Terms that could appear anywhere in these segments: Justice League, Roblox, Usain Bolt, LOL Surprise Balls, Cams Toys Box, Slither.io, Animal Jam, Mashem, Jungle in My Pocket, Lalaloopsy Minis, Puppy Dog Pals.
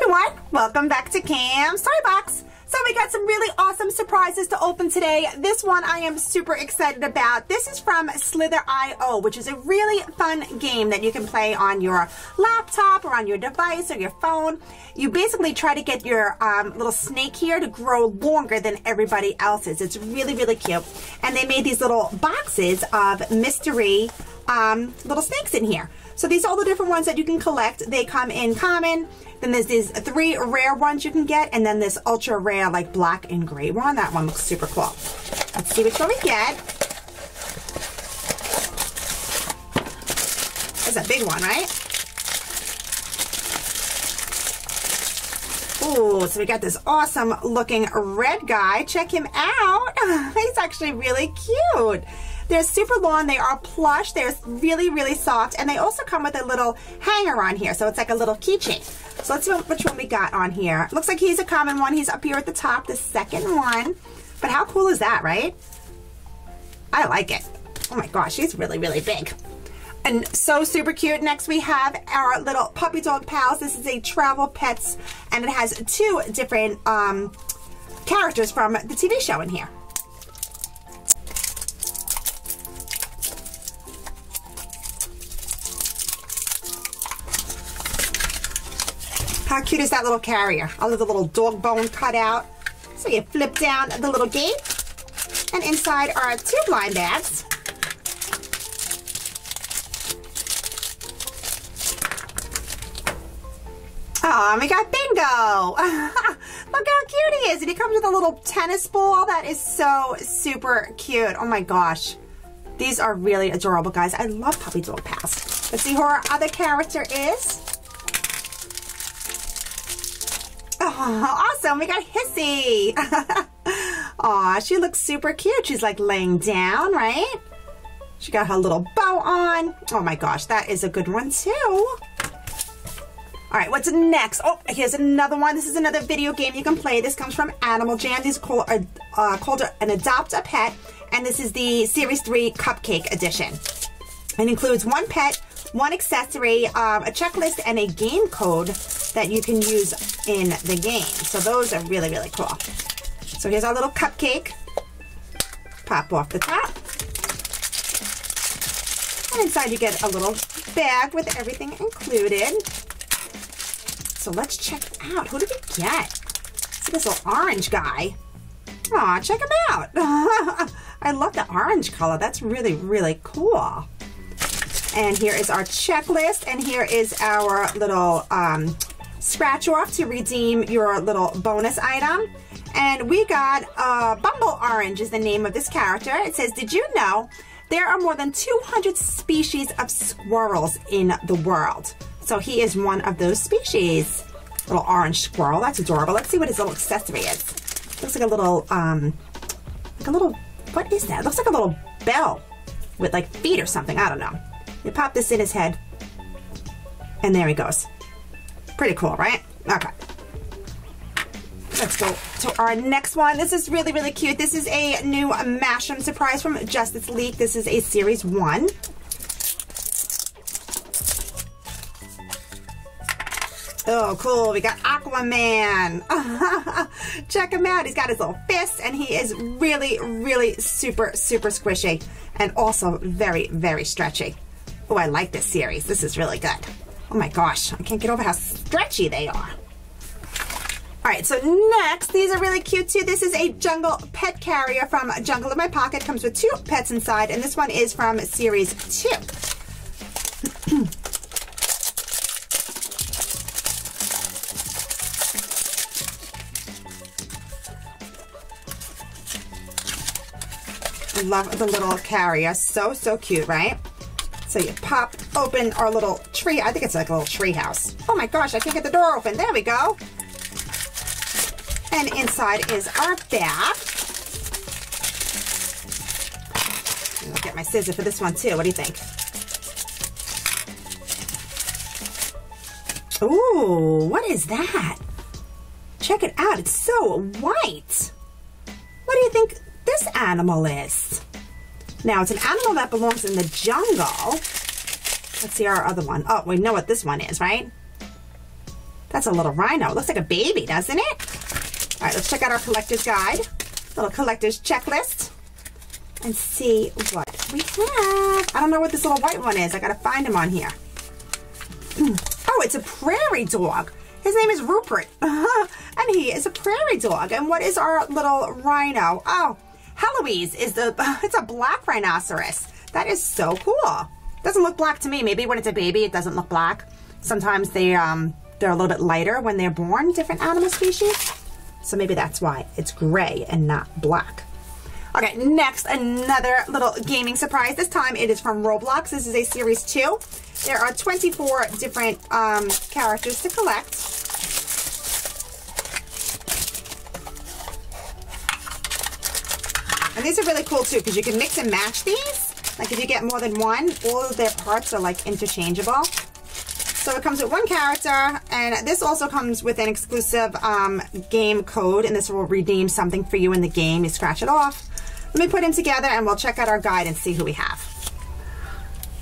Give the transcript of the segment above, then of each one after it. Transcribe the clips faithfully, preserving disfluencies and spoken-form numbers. everyone, welcome back to Cam's Toy Box. So we got some really awesome surprises to open today. This one I am super excited about. This is from Slither dot i o, which is a really fun game that you can play on your laptop or on your device or your phone. You basically try to get your um, little snake here to grow longer than everybody else's. It's really, really cute. And they made these little boxes of mystery um, little snakes in here. So these are all the different ones that you can collect. They come in common, then there's these three rare ones you can get, and then this ultra rare like black and gray one. That one looks super cool. Let's see which one we get. That's a big one, right? Ooh, so we got this awesome looking red guy. Check him out. He's actually really cute. They're super long, they are plush, they're really, really soft, and they also come with a little hanger on here, so it's like a little keychain. So let's see which one we got on here. Looks like he's a common one, he's up here at the top, the second one. But how cool is that, right? I like it. Oh my gosh, he's really, really big. And so super cute. Next we have our little Puppy Dog Pals. This is a travel pets, and it has two different um, characters from the T V show in here. How cute is that little carrier? I love the little dog bone cut out. So you flip down the little gate, and inside are two blind bags. Oh, and we got Bingo! Look how cute he is! And he comes with a little tennis ball. That is so super cute. Oh my gosh. These are really adorable, guys. I love Puppy Dog Pals. Let's see who our other character is. Oh, awesome, we got Hissy. Aw, she looks super cute. She's like laying down, right? She got her little bow on. Oh my gosh, that is a good one too. All right, what's next? Oh, here's another one. This is another video game you can play. This comes from Animal Jam. These are uh, uh, called an Adopt a Pet, and this is the Series three Cupcake Edition. It includes one pet, one accessory, um, a checklist, and a game code that you can use in the game. So those are really, really cool. So here's our little cupcake. Pop off the top. And inside you get a little bag with everything included. So let's check out. Who did we get? See this little orange guy. Aw, check him out. I love the orange color. That's really, really cool. And here is our checklist, and here is our little um, scratch off to redeem your little bonus item. And we got uh, Bumble Orange is the name of this character. It says, did you know there are more than two hundred species of squirrels in the world? So he is one of those species. Little orange squirrel, that's adorable. Let's see what his little accessory is. Looks like a little, um, like a little, what is that? It looks like a little bell with like feet or something, I don't know. You pop this in his head, and there he goes. Pretty cool, right? Okay. Let's go to our next one. This is really, really cute. This is a new Mashem surprise from Justice League. This is a series one. Oh, cool. We got Aquaman. Check him out. He's got his little fist, and he is really, really super, super squishy, and also very, very stretchy. Oh, I like this series. This is really good. Oh my gosh, I can't get over how stretchy they are. All right, so next, these are really cute too. This is a jungle pet carrier from Jungle in My Pocket. Comes with two pets inside, and this one is from series two. Love the little carrier. So, so cute, right? So you pop open our little tree. I think it's like a little tree house. Oh my gosh, I can't get the door open. There we go. And inside is our bag. I'll get my scissors for this one too. What do you think? Ooh, what is that? Check it out. It's so white. What do you think this animal is? Now, it's an animal that belongs in the jungle. Let's see our other one. Oh, we know what this one is, right? That's a little rhino. It looks like a baby, doesn't it? All right, let's check out our collector's guide. Little collector's checklist. And see what we have. I don't know what this little white one is. I gotta find him on here. Oh, it's a prairie dog. His name is Rupert. And he is a prairie dog. And what is our little rhino? Oh, Heloise is the, it's a black rhinoceros. That is so cool. Doesn't look black to me. Maybe when it's a baby, it doesn't look black. Sometimes they, um, they're a little bit lighter when they're born, different animal species. So maybe that's why it's gray and not black. Okay, next, another little gaming surprise. This time it is from Roblox. This is a series two. There are twenty-four different um, characters to collect. And these are really cool too, because you can mix and match these. Like if you get more than one, all of their parts are like interchangeable. So it comes with one character, and this also comes with an exclusive um, game code, and this will redeem something for you in the game. You scratch it off. Let me put them together and we'll check out our guide and see who we have.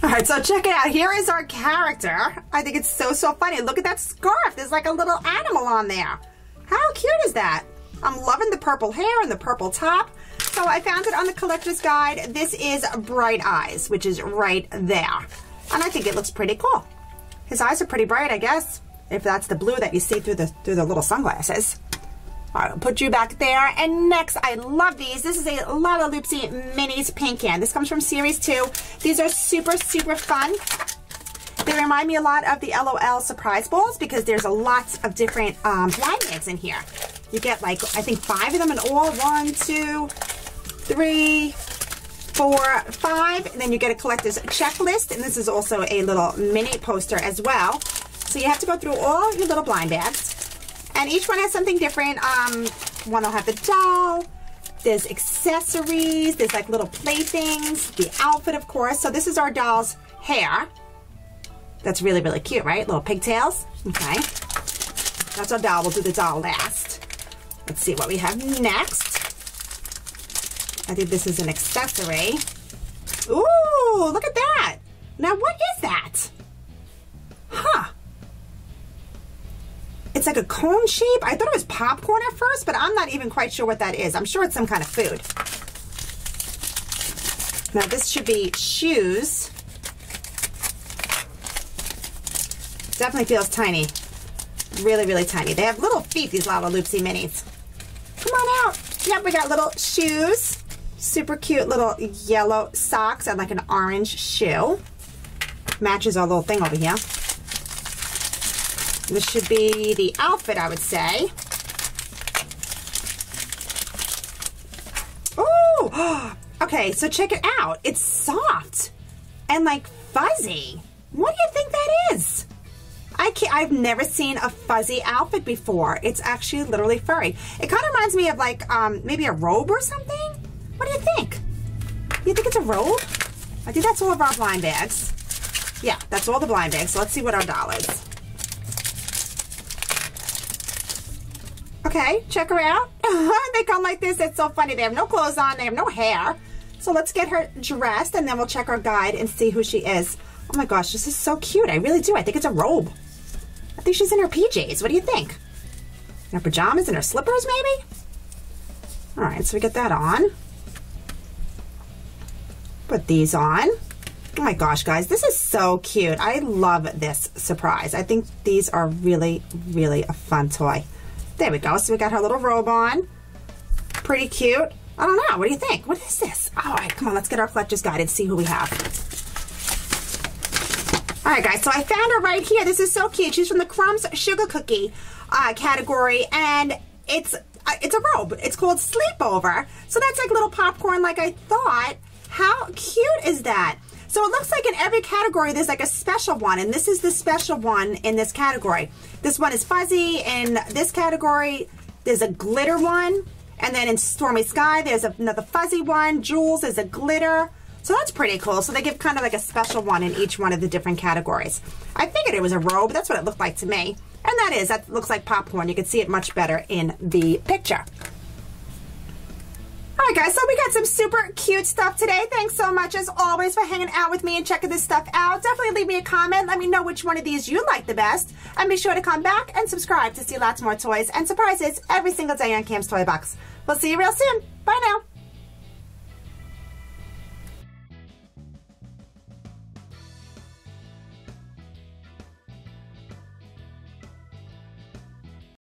All right, so check it out. Here is our character. I think it's so, so funny. Look at that scarf. There's like a little animal on there. How cute is that? I'm loving the purple hair and the purple top. So I found it on the collector's guide. This is Bright Eyes, which is right there. And I think it looks pretty cool. His eyes are pretty bright, I guess, if that's the blue that you see through the, through the little sunglasses. All right, I'll put you back there. And next, I love these. This is a Lalaloopsy Minis paint can. This comes from Series two. These are super, super fun. They remind me a lot of the LOL Surprise Balls because there's a lots of different um, blind bags in here. You get like, I think five of them in all. One, two, three, four, five. And then you get a collector's checklist. And this is also a little mini poster as well. So you have to go through all your little blind bags. And each one has something different. Um, one will have the doll, there's accessories, there's like little playthings, the outfit, of course. So this is our doll's hair. That's really, really cute, right? Little pigtails. Okay. That's our doll. We'll do the doll last. Let's see what we have next. I think this is an accessory. Ooh, look at that. Now, what is that? Huh. It's like a cone shape. I thought it was popcorn at first, but I'm not even quite sure what that is. I'm sure it's some kind of food. Now this should be shoes. Definitely feels tiny. Really, really tiny. They have little feet, these Lalaloopsy Minis. Come on out. Yep, we got little shoes. Super cute little yellow socks and like an orange shoe. Matches our little thing over here. This should be the outfit, I would say. Oh, okay, so check it out. It's soft and like fuzzy. What do you think that is? I can't, I've never seen a fuzzy outfit before. It's actually literally furry. It kind of reminds me of like um, maybe a robe or something. What do you think? You think it's a robe? I think that's all of our blind bags. Yeah, that's all the blind bags. So let's see what our doll is. Okay, check her out. They come like this. That's so funny. They have no clothes on. They have no hair. So let's get her dressed, and then we'll check our guide and see who she is. Oh my gosh, this is so cute. I really do. I think it's a robe. I think she's in her P Js. What do you think? In her pajamas and her slippers, maybe? All right, so we get that on. Put these on. Oh my gosh, guys, this is so cute. I love this surprise. I think these are really, really a fun toy. There we go. So we got her little robe on. Pretty cute. I don't know. What do you think? What is this? All right, come on. Let's get our collector's guide and see who we have. All right, guys. So I found her right here. This is so cute. She's from the Crumbs Sugar Cookie uh, category, and it's uh, it's a robe. It's called Sleepover. So that's like little popcorn, like I thought. How cute is that? So it looks like in every category there's like a special one, and this is the special one in this category. This one is fuzzy. In this category, there's a glitter one. And then in Stormy Sky, there's another fuzzy one. Jules is a glitter. So that's pretty cool. So they give kind of like a special one in each one of the different categories. I figured it was a robe. That's what it looked like to me. And that is, that looks like popcorn. You can see it much better in the picture. Alright guys, so we got some super cute stuff today. Thanks so much as always for hanging out with me and checking this stuff out. Definitely leave me a comment. Let me know which one of these you like the best. And be sure to come back and subscribe to see lots more toys and surprises every single day on Cam's Toy Box. We'll see you real soon. Bye now.